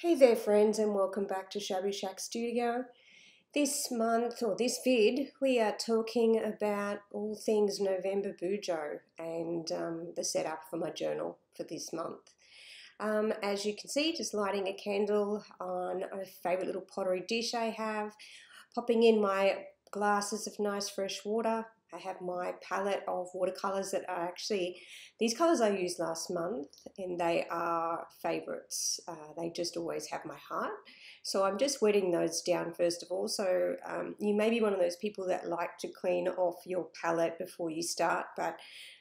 Hey there friends, and welcome back to Shabby Shack Studio. This month, or this vid, we are talking about all things November BuJo and the setup for my journal for this month. As you can see, just lighting a candle on a favourite little pottery dish I have, popping in my glasses of nice fresh water. I have my palette of watercolours that are actually, these colours I used last month and they are favourites. They just always have my heart. So I'm just wetting those down first of all. So you may be one of those people that like to clean off your palette before you start, but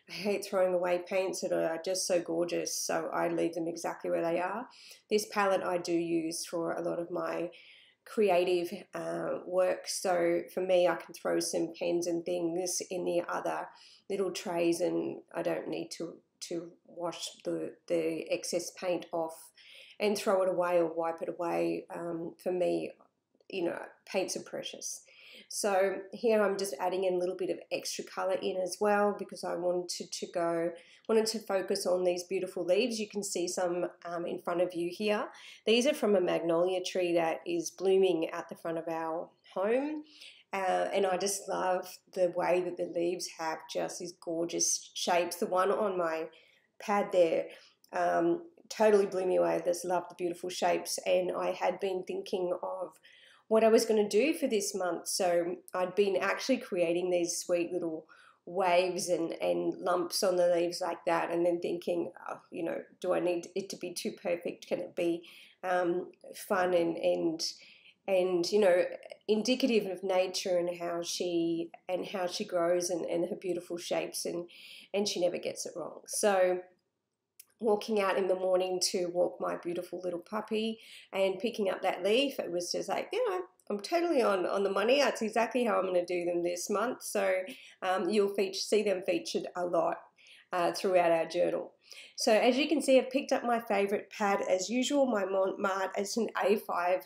I hate throwing away paints that are just so gorgeous, so I leave them exactly where they are. This palette I do use for a lot of my creative work, so for me I can throw some pens and things in the other little trays and I don't need to wash the excess paint off and throw it away or wipe it away. For me, you know, paints are precious. So here I'm just adding in a little bit of extra colour in as well because I wanted to focus on these beautiful leaves. You can see some in front of you here. These are from a magnolia tree that is blooming out the front of our home. And I just love the way that the leaves have just these gorgeous shapes. The one on my pad there totally blew me away. I just love the beautiful shapes, and I had been thinking of what I was going to do for this month. So I'd been actually creating these sweet little waves and lumps on the leaves like that, and then thinking, oh, you know, do I need it to be too perfect? Can it be fun and you know, indicative of nature and how she grows and her beautiful shapes, and she never gets it wrong. So walking out in the morning to walk my beautiful little puppy and picking up that leaf, it was just like, you know, I'm totally on the money. That's exactly how I'm going to do them this month. So you'll see them featured a lot throughout our journal. So as you can see, I've picked up my favourite pad as usual, my Mont Marte. It's an A5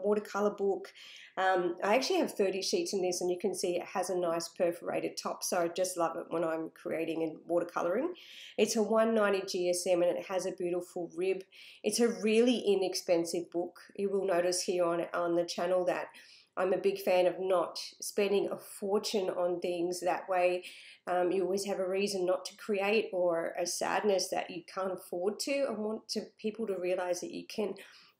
watercolour book. I actually have 30 sheets in this, and you can see it has a nice perforated top, so I just love it when I'm creating and watercolouring. It's a 190 GSM and it has a beautiful rib. It's a really inexpensive book. You will notice here on the channel that I'm a big fan of not spending a fortune on things. That way you always have a reason not to create, or a sadness that you can't afford to. I want people to realise that you can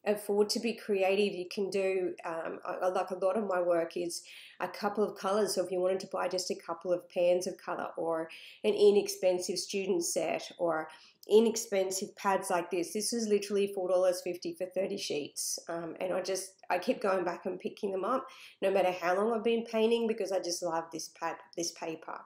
afford to be creative. You can do, like a lot of my work is a couple of colours. So if you wanted to buy just a couple of pans of colour, or an inexpensive student set, or inexpensive pads like this. This is literally $4.50 for 30 sheets. And I keep going back and picking them up no matter how long I've been painting, because I just love this pad, this paper.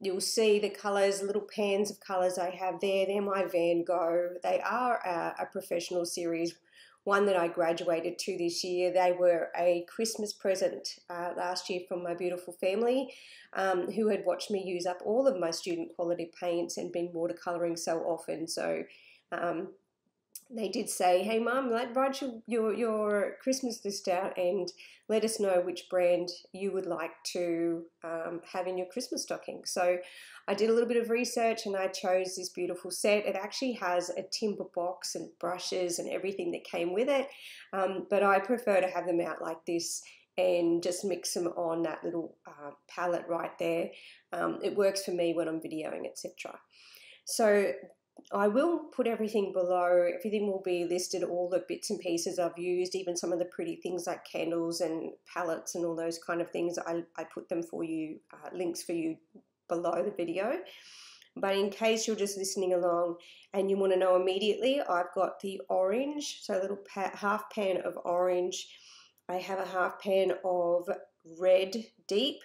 You'll see the colours, little pans of colours I have there. They're my Van Gogh. They are a professional series, one that I graduated to this year. They were a Christmas present last year from my beautiful family who had watched me use up all of my student quality paints and been watercolouring so often. So they did say, hey Mum, write your Christmas list out and let us know which brand you would like to have in your Christmas stocking. So I did a little bit of research and I chose this beautiful set. It actually has a timber box and brushes and everything that came with it, but I prefer to have them out like this and just mix them on that little palette right there. It works for me when I'm videoing, etc. So I will put everything below. Everything will be listed, all the bits and pieces I've used, even some of the pretty things like candles and palettes and all those kind of things. I put them for you, links for you below the video. But in case you're just listening along and you want to know immediately, I've got the orange, so a little half pan of orange. I have a half pan of red deep.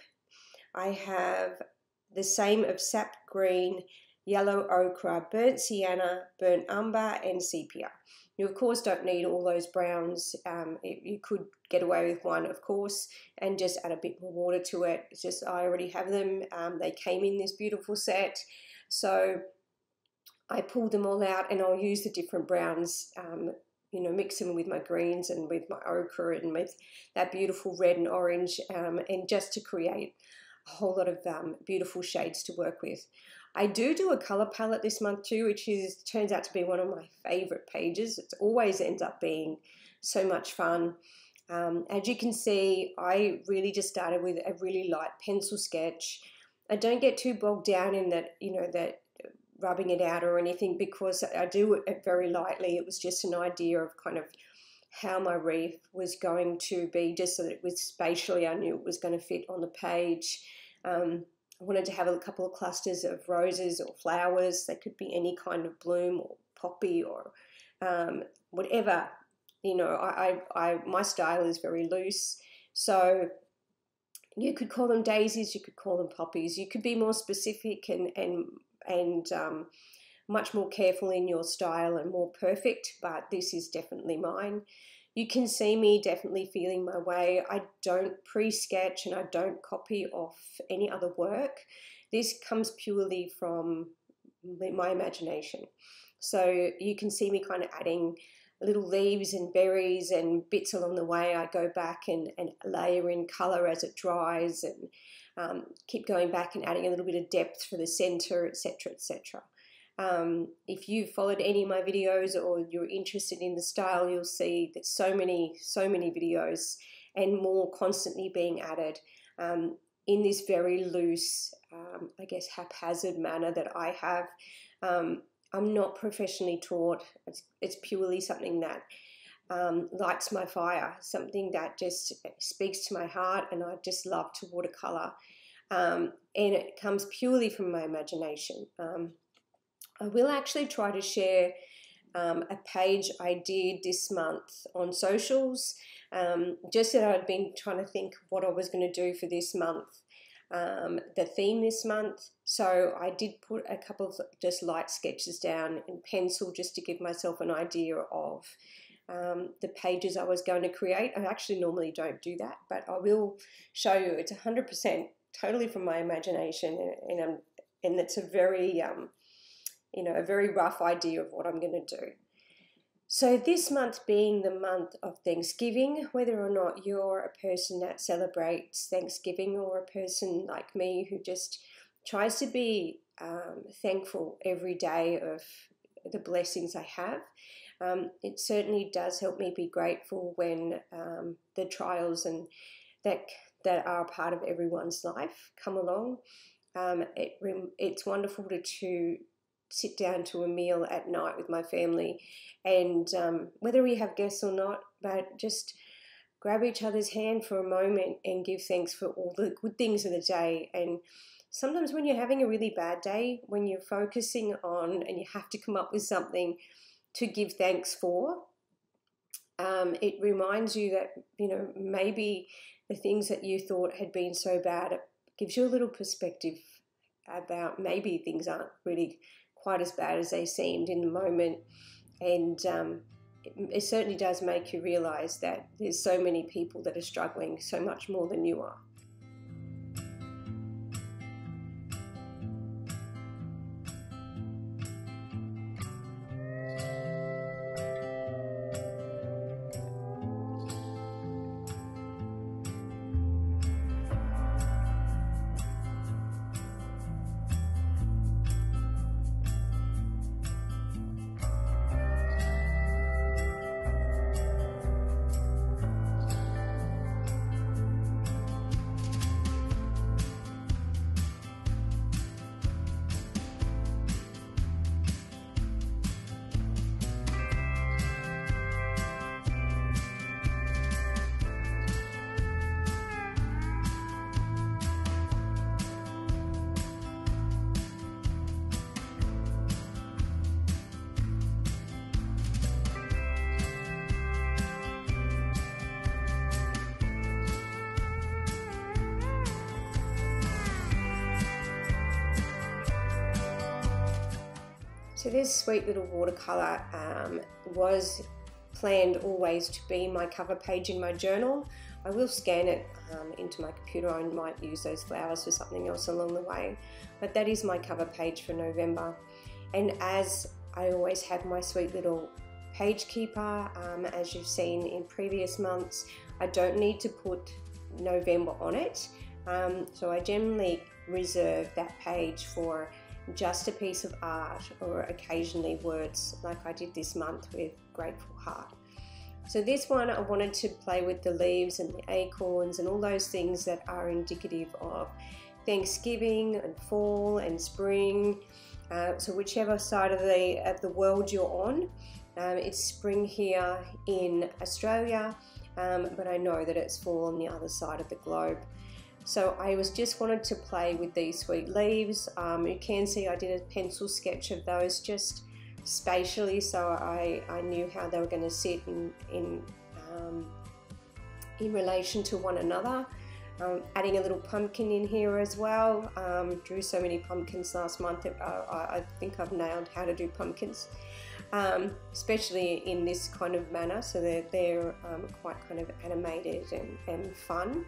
I have the same of sap green, yellow ochre, burnt sienna, burnt umber, and sepia. You, of course, don't need all those browns. You could get away with one, of course, and just add a bit more water to it. It's just, I already have them. They came in this beautiful set. So I pulled them all out and I'll use the different browns, you know, mix them with my greens and with my ochre and with that beautiful red and orange, and just to create a whole lot of beautiful shades to work with. I do a colour palette this month too, which is turns out to be one of my favourite pages. It always ends up being so much fun. As you can see, I really just started with a really light pencil sketch. I don't get too bogged down in that, you know, that rubbing it out or anything, because I do it very lightly. It was just an idea of kind of how my reef was going to be, just so that it was spatially, I knew it was going to fit on the page. I wanted to have a couple of clusters of roses or flowers. They could be any kind of bloom or poppy or whatever. You know, my style is very loose. So you could call them daisies, you could call them poppies. You could be more specific and much more careful in your style and more perfect, but this is definitely mine. You can see me definitely feeling my way. I don't pre-sketch and I don't copy off any other work. This comes purely from my imagination. So you can see me kind of adding little leaves and berries and bits along the way. I go back and layer in colour as it dries and keep going back and adding a little bit of depth for the centre, etc, etc. If you've followed any of my videos or you're interested in the style, you'll see that so many videos and more constantly being added in this very loose, I guess, haphazard manner that I have. I'm not professionally taught. It's purely something that lights my fire, something that just speaks to my heart, and I just love to watercolour. And it comes purely from my imagination. I will actually try to share a page I did this month on socials, just that I'd been trying to think what I was going to do for this month, the theme this month. So I did put a couple of just light sketches down in pencil just to give myself an idea of the pages I was going to create. I actually normally don't do that, but I will show you. It's 100% totally from my imagination, and it's a very... you know, a very rough idea of what I'm going to do. So this month being the month of Thanksgiving, whether or not you're a person that celebrates Thanksgiving or a person like me who just tries to be thankful every day of the blessings I have, it certainly does help me be grateful when the trials and that are part of everyone's life come along. It's wonderful to sit down to a meal at night with my family, and whether we have guests or not, but just grab each other's hand for a moment and give thanks for all the good things of the day. And sometimes when you're having a really bad day, when you're focusing on and you have to come up with something to give thanks for, it reminds you that, you know, maybe the things that you thought had been so bad, it gives you a little perspective about maybe things aren't really quite as bad as they seemed in the moment. And it certainly does make you realise that there's so many people that are struggling so much more than you are. So this sweet little watercolour was planned always to be my cover page in my journal. I will scan it into my computer. I might use those flowers for something else along the way, but that is my cover page for November. And as I always have my sweet little page keeper, as you've seen in previous months, I don't need to put November on it. So I generally reserve that page for just a piece of art, or occasionally words, like I did this month with Grateful Heart. So this one I wanted to play with the leaves and the acorns and all those things that are indicative of Thanksgiving and fall and spring. So whichever side of the world you're on, it's spring here in Australia, but I know that it's fall on the other side of the globe. So I was just wanted to play with these sweet leaves. You can see I did a pencil sketch of those just spatially, so I knew how they were going to sit in relation to one another. Adding a little pumpkin in here as well. Drew so many pumpkins last month that I think I've nailed how to do pumpkins, especially in this kind of manner, so they're quite kind of animated and fun.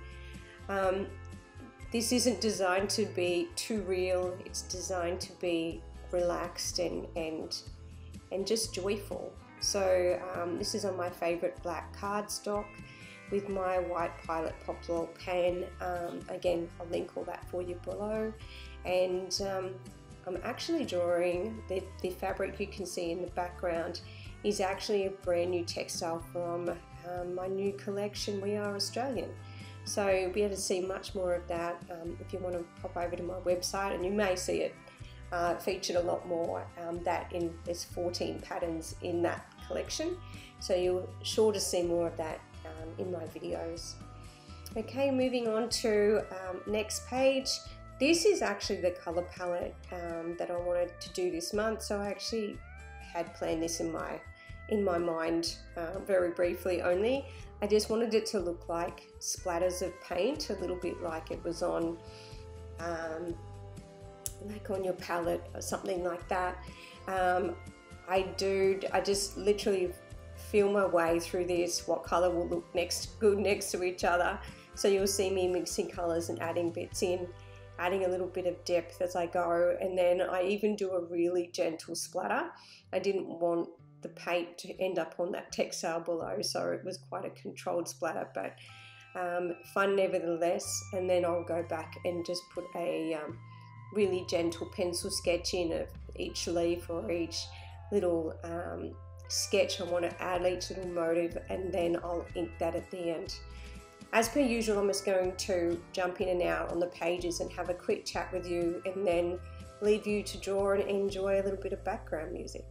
This isn't designed to be too real, it's designed to be relaxed and just joyful. So this is on my favourite black cardstock, with my white Pilot Pop'Lol pen. Again, I'll link all that for you below. And I'm actually drawing, the fabric you can see in the background is actually a brand new textile from my new collection, We Are Australian. So you'll be able to see much more of that if you want to pop over to my website, and you may see it featured a lot more. There's 14 patterns in that collection, so you're sure to see more of that in my videos. Okay, moving on to next page. This is actually the color palette that I wanted to do this month, so I actually had planned this in my mind very briefly only. I just wanted it to look like splatters of paint, a little bit like it was on like on your palette or something like that. I just literally feel my way through this, what color will look good next to each other. So you'll see me mixing colors and adding bits in, adding a little bit of depth as I go, and then I even do a really gentle splatter. I didn't want the paint to end up on that textile below, so it was quite a controlled splatter, but fun nevertheless. And then I'll go back and just put a really gentle pencil sketch in of each leaf or each little sketch I want to add, each little motive, and then I'll ink that at the end. As per usual, I'm just going to jump in and out on the pages and have a quick chat with you, and then leave you to draw and enjoy a little bit of background music.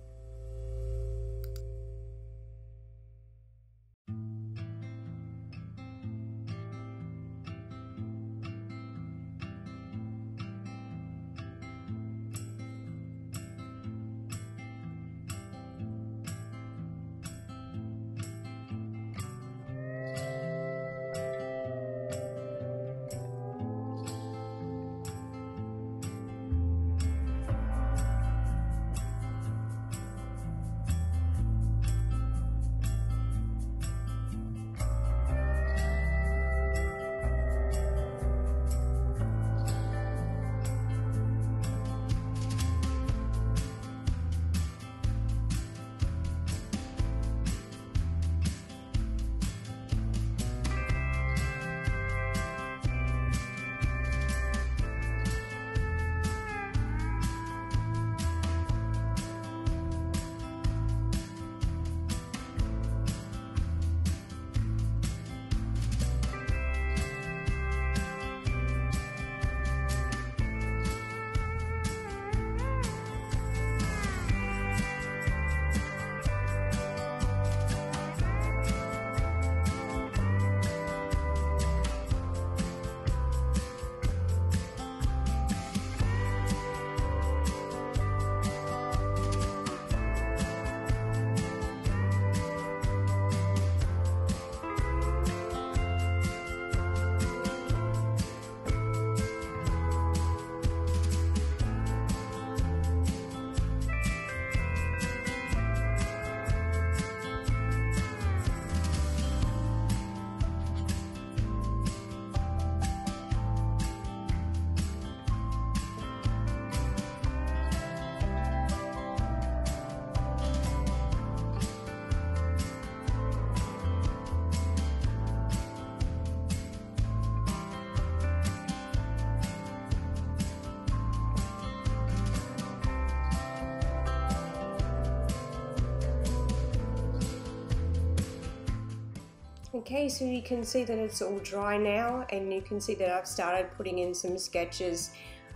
Okay, so you can see that it's all dry now, and you can see that I've started putting in some sketches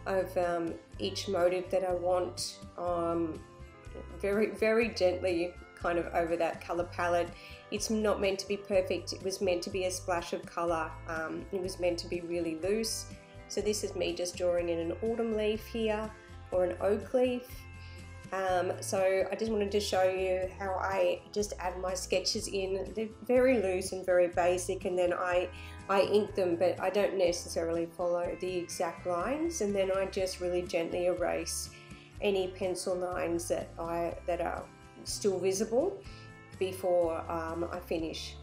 of each motive that I want, very, very gently kind of over that color palette. It's not meant to be perfect, it was meant to be a splash of color, it was meant to be really loose. So this is me just drawing in an autumn leaf here, or an oak leaf. So I just wanted to show you how I just add my sketches in. They're very loose and very basic, and then I ink them, but I don't necessarily follow the exact lines, and then I just really gently erase any pencil lines that are still visible before I finish.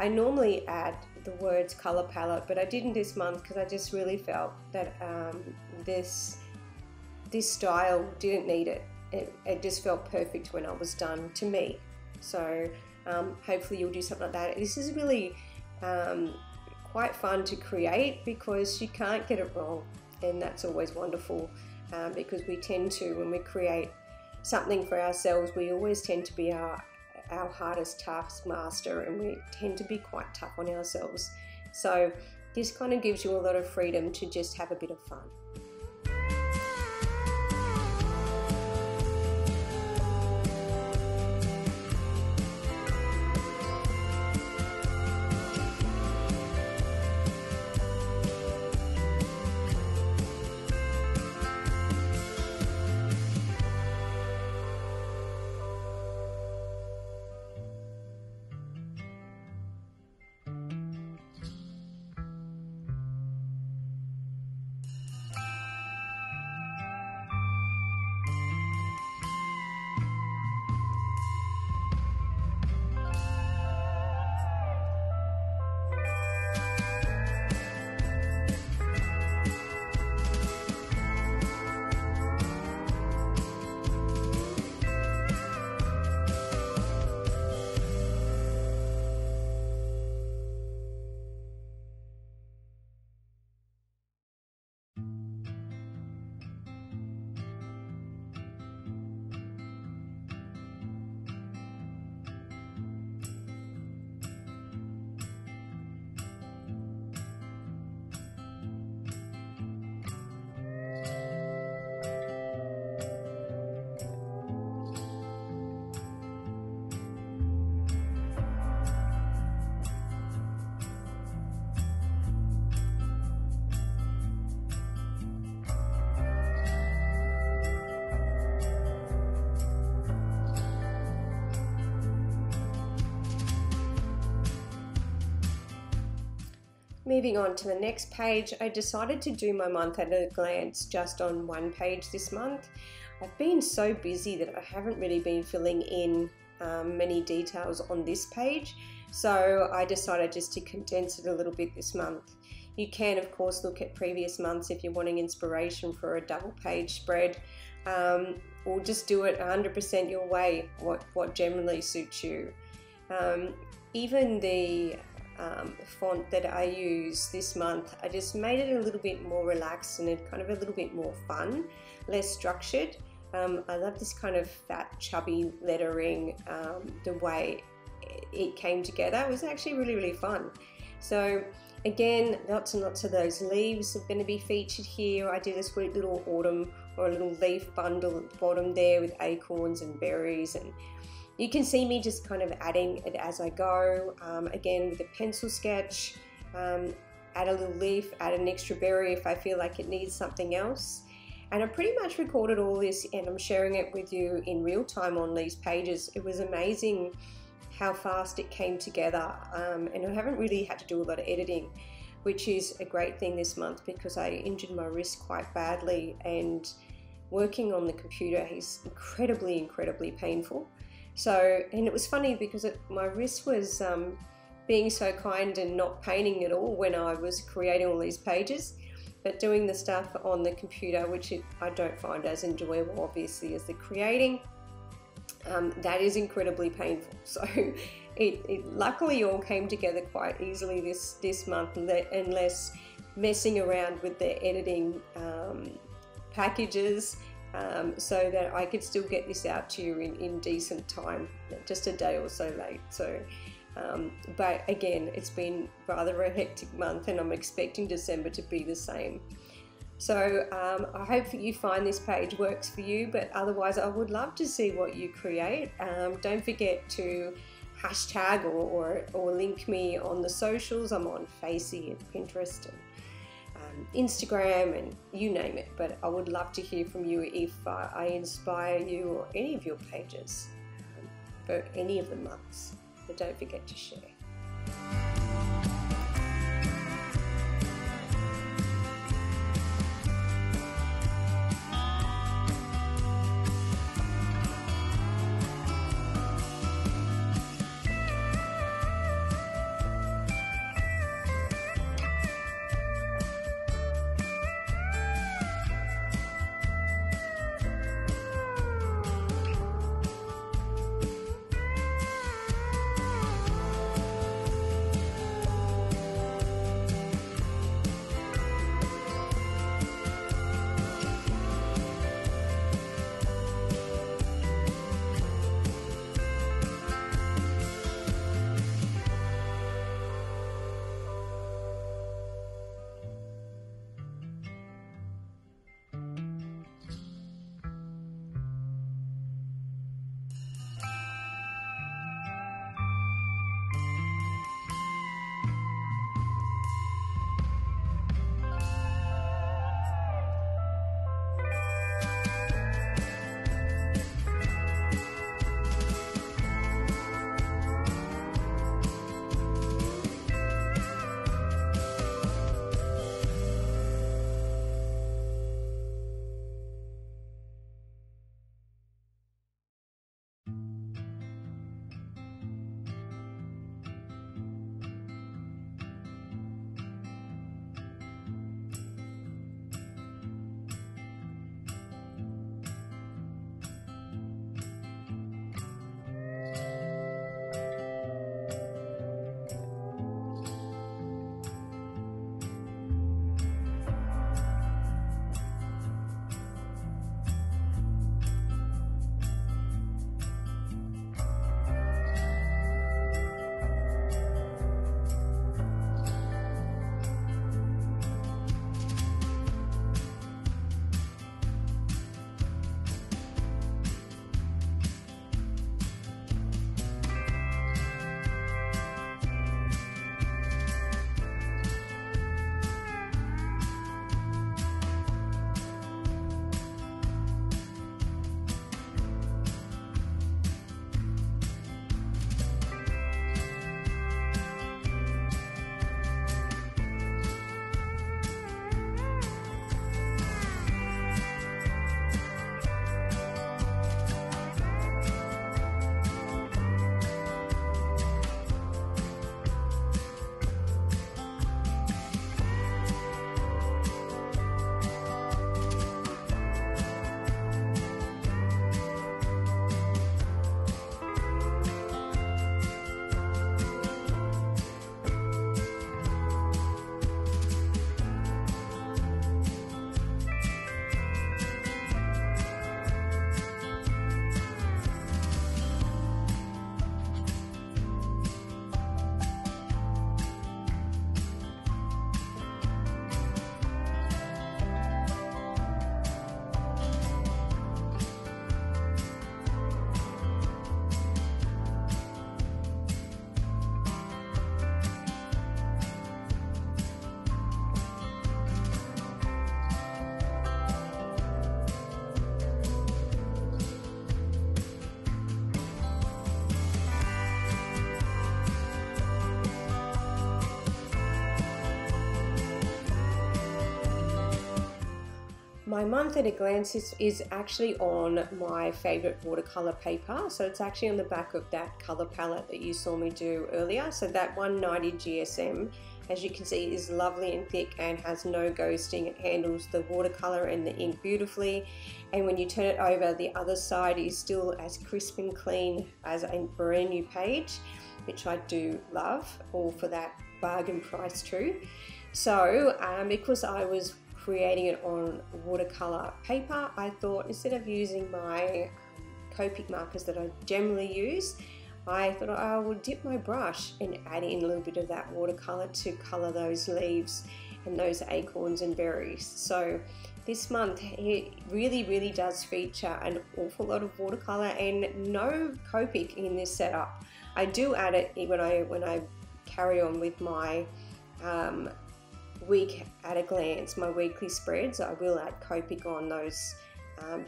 I normally add the words color palette, but I didn't this month because I just really felt that this style didn't need it. It just felt perfect when I was done, to me. So hopefully you'll do something like that. This is really quite fun to create because you can't get it wrong, and that's always wonderful, because we tend to, when we create something for ourselves, we always tend to be our hardest taskmaster, and we tend to be quite tough on ourselves. So this kind of gives you a lot of freedom to just have a bit of fun. Moving on to the next page, I decided to do my month at a glance just on one page this month. I've been so busy that I haven't really been filling in many details on this page, so I decided just to condense it a little bit this month. You can, of course, look at previous months if you're wanting inspiration for a double page spread, or just do it 100% your way, what generally suits you. Even the font that I use this month, I just made it a little bit more relaxed and kind of a little bit more fun, less structured. I love this kind of fat, chubby lettering, the way it came together. It was actually really, really fun. So again, lots and lots of those leaves are going to be featured here. I did a sweet little autumn, or a little leaf bundle at the bottom there with acorns and berries, and you can see me just kind of adding it as I go, again with a pencil sketch, add a little leaf, add an extra berry if I feel like it needs something else. And I pretty much recorded all this, and I'm sharing it with you in real time on these pages. It was amazing how fast it came together, and I haven't really had to do a lot of editing, which is a great thing this month because I injured my wrist quite badly, and working on the computer is incredibly, incredibly painful. So, and it was funny because my wrist was being so kind and not paining at all when I was creating all these pages, but doing the stuff on the computer, which I don't find as enjoyable, obviously, as the creating, that is incredibly painful. So it luckily all came together quite easily this month, and less messing around with the editing packages, so that I could still get this out to you in decent time, just a day or so late. So But again, it's been rather a hectic month, and I'm expecting December to be the same. So I hope that you find this page works for you, but otherwise I would love to see what you create. Don't forget to hashtag or link me on the socials. I'm on Facey and Pinterest and Instagram and you name it, but I would love to hear from you if I inspire you or any of your pages for any of the months. But don't forget to share. My month at a glance is actually on my favourite watercolour paper, so it's actually on the back of that colour palette that you saw me do earlier. So that 190 GSM, as you can see, is lovely and thick and has no ghosting. It handles the watercolour and the ink beautifully, and when you turn it over, the other side is still as crisp and clean as a brand new page, which I do love, all for that bargain price too. So because I was creating it on watercolor paper, I thought instead of using my Copic markers that I generally use, I thought I would dip my brush and add in a little bit of that watercolor to color those leaves and those acorns and berries. So this month it really does feature an awful lot of watercolor and no Copic in this setup. I do add it when I carry on with my week at a glance, my weekly spreads. I will add Copic on those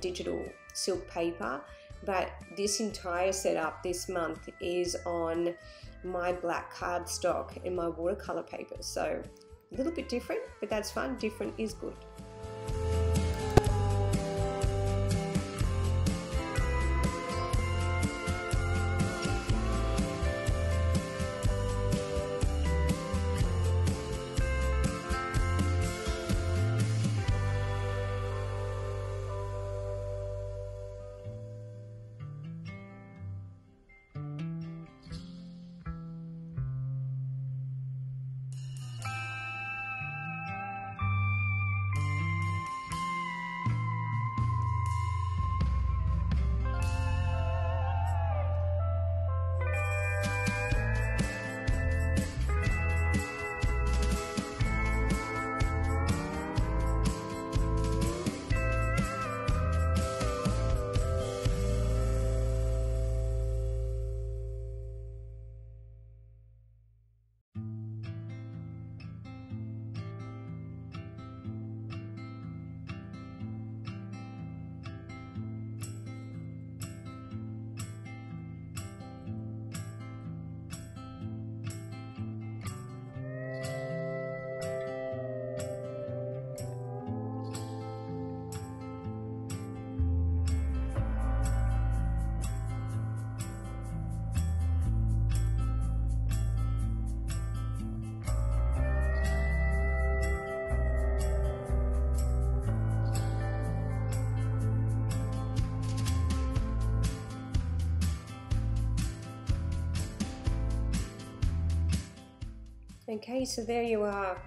digital silk paper, but this entire setup this month is on my black cardstock and my watercolor paper. So a little bit different, but that's fun. Different is good. Okay, so there you are.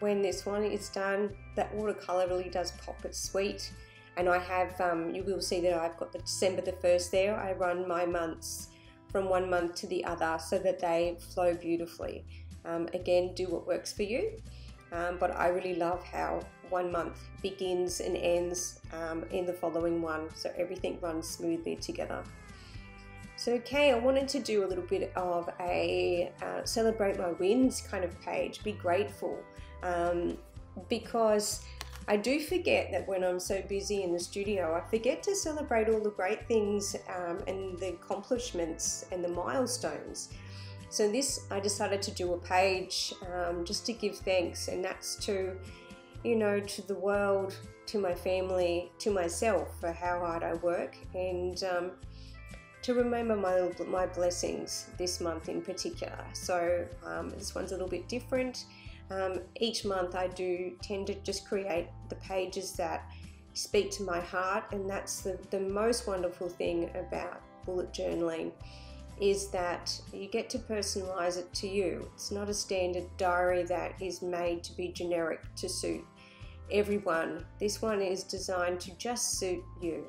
When this one is done, that watercolor really does pop. It's sweet. And I have, you will see that I've got the December the 1st there. I run my months from one month to the other so that they flow beautifully. Again, do what works for you. But I really love how one month begins and ends in the following one. So everything runs smoothly together. So okay, I wanted to do a little bit of a celebrate my wins kind of page, be grateful, because I do forget that when I'm so busy in the studio, I forget to celebrate all the great things and the accomplishments and the milestones. So this, I decided to do a page just to give thanks, and that's to, you know, to the world, to my family, to myself for how hard I work, and to remember my blessings this month in particular. So this one's a little bit different. Each month I do tend to just create the pages that speak to my heart, and that's the most wonderful thing about bullet journaling, is that you get to personalize it to you. It's not a standard diary that is made to be generic to suit everyone. This one is designed to just suit you.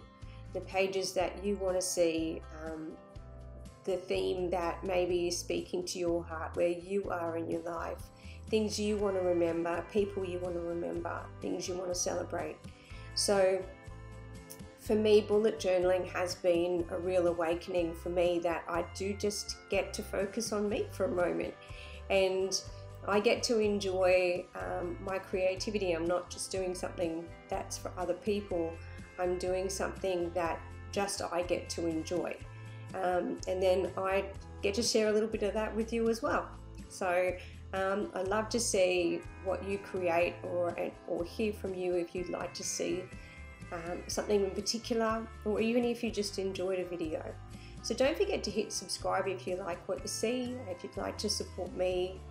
The pages that you want to see, the theme that maybe is speaking to your heart, where you are in your life, things you want to remember, people you want to remember, things you want to celebrate. So for me, bullet journaling has been a real awakening for me, that I do just get to focus on me for a moment, and I get to enjoy my creativity. I'm not just doing something that's for other people. I'm doing something that just I get to enjoy, and then I get to share a little bit of that with you as well. So I love to see what you create, or hear from you if you'd like to see something in particular, or even if you just enjoyed a video. So don't forget to hit subscribe if you like what you see, if you'd like to support me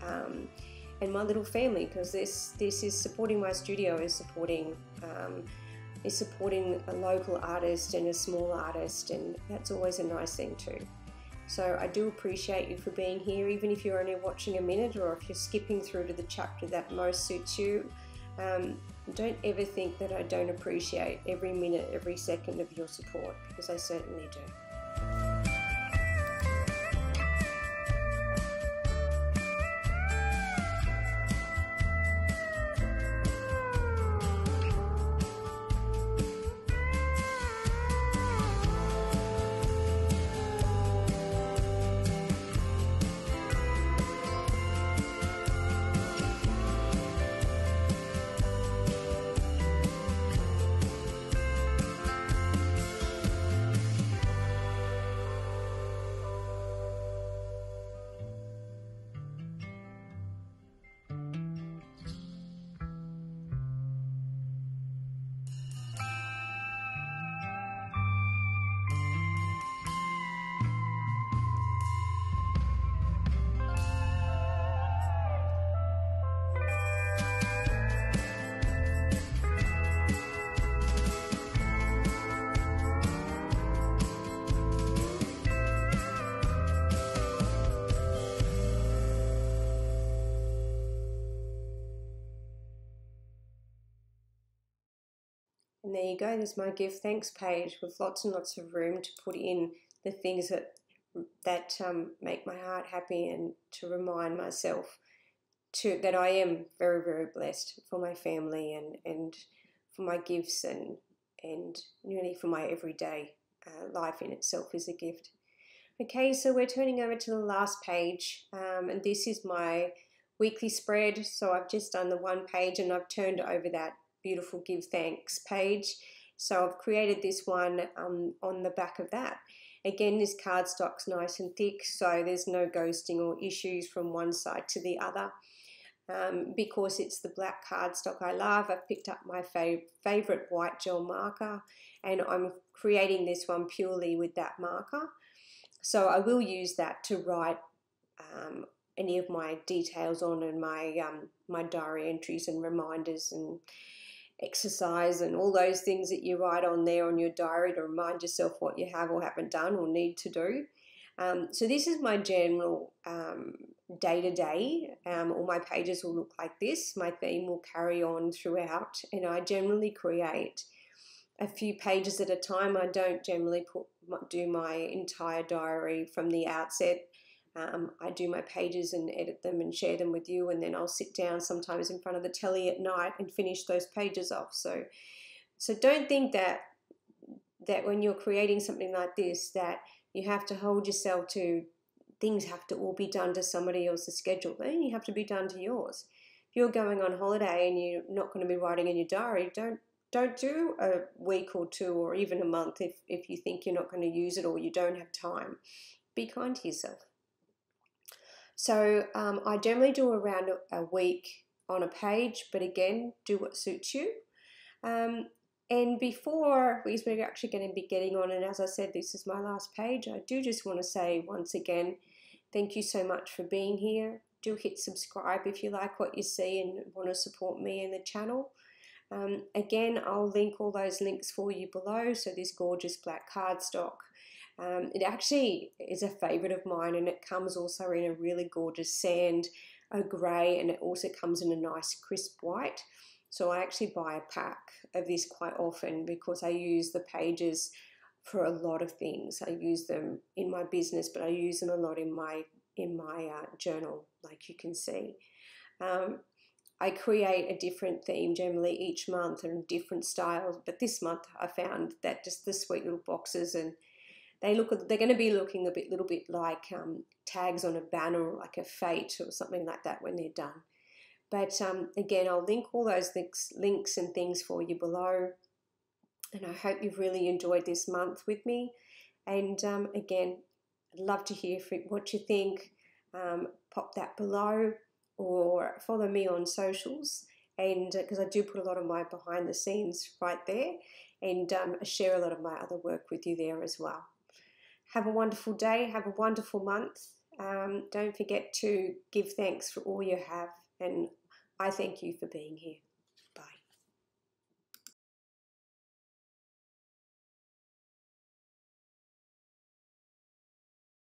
and my little family, because this is supporting my studio, is supporting a local artist and a small artist, and that's always a nice thing too. So I do appreciate you for being here, even if you're only watching a minute, or if you're skipping through to the chapter that most suits you. Don't ever think that I don't appreciate every minute, every second of your support, because I certainly do. And there you go, there's my give thanks page with lots and lots of room to put in the things that make my heart happy and to remind myself that I am very, very blessed for my family and for my gifts and really for my everyday life in itself is a gift. Okay, so we're turning over to the last page, and this is my weekly spread. So I've just done the one page and I've turned over that beautiful give thanks page. So I've created this one on the back of that. Again, this cardstock's nice and thick, so there's no ghosting or issues from one side to the other. Because it's the black cardstock I love, I've picked up my favourite white gel marker, and I'm creating this one purely with that marker. So I will use that to write any of my details on, and my diary entries and reminders and exercise and all those things that you write on there on your diary to remind yourself what you have or haven't done or need to do. So this is my general day-to-day, all my pages will look like this. My theme will carry on throughout, and I generally create a few pages at a time. I don't generally do my entire diary from the outset. I do my pages and edit them and share them with you, and then I'll sit down sometimes in front of the telly at night and finish those pages off. So don't think that when you're creating something like this that you have to hold yourself to things have to all be done to somebody else's schedule. They only have to be done to yours. If you're going on holiday and you're not going to be writing in your diary, don't do a week or two or even a month if you think you're not going to use it or you don't have time. Be kind to yourself. So I generally do around a week on a page, but again, do what suits you. And before, because we're actually going to be getting on, and as I said, this is my last page, I do just want to say once again, thank you so much for being here. Do hit subscribe if you like what you see and want to support me and the channel. Again, I'll link all those links for you below. So this gorgeous black cardstock. It actually is a favourite of mine, and it comes also in a really gorgeous sand, a grey, and it also comes in a nice crisp white. So I actually buy a pack of this quite often because I use the pages for a lot of things. I use them in my business, but I use them a lot in my journal, like you can see. I create a different theme generally each month and different styles, but this month I found that just the sweet little boxes and they're going to be looking a little bit like tags on a banner, or like a fate or something like that when they're done. But again, I'll link all those links and things for you below. And I hope you've really enjoyed this month with me. And again, I'd love to hear what you think. Pop that below or follow me on socials. And because I do put a lot of my behind the scenes right there, and share a lot of my other work with you there as well. Have a wonderful day, have a wonderful month. Don't forget to give thanks for all you have, and I thank you for being here.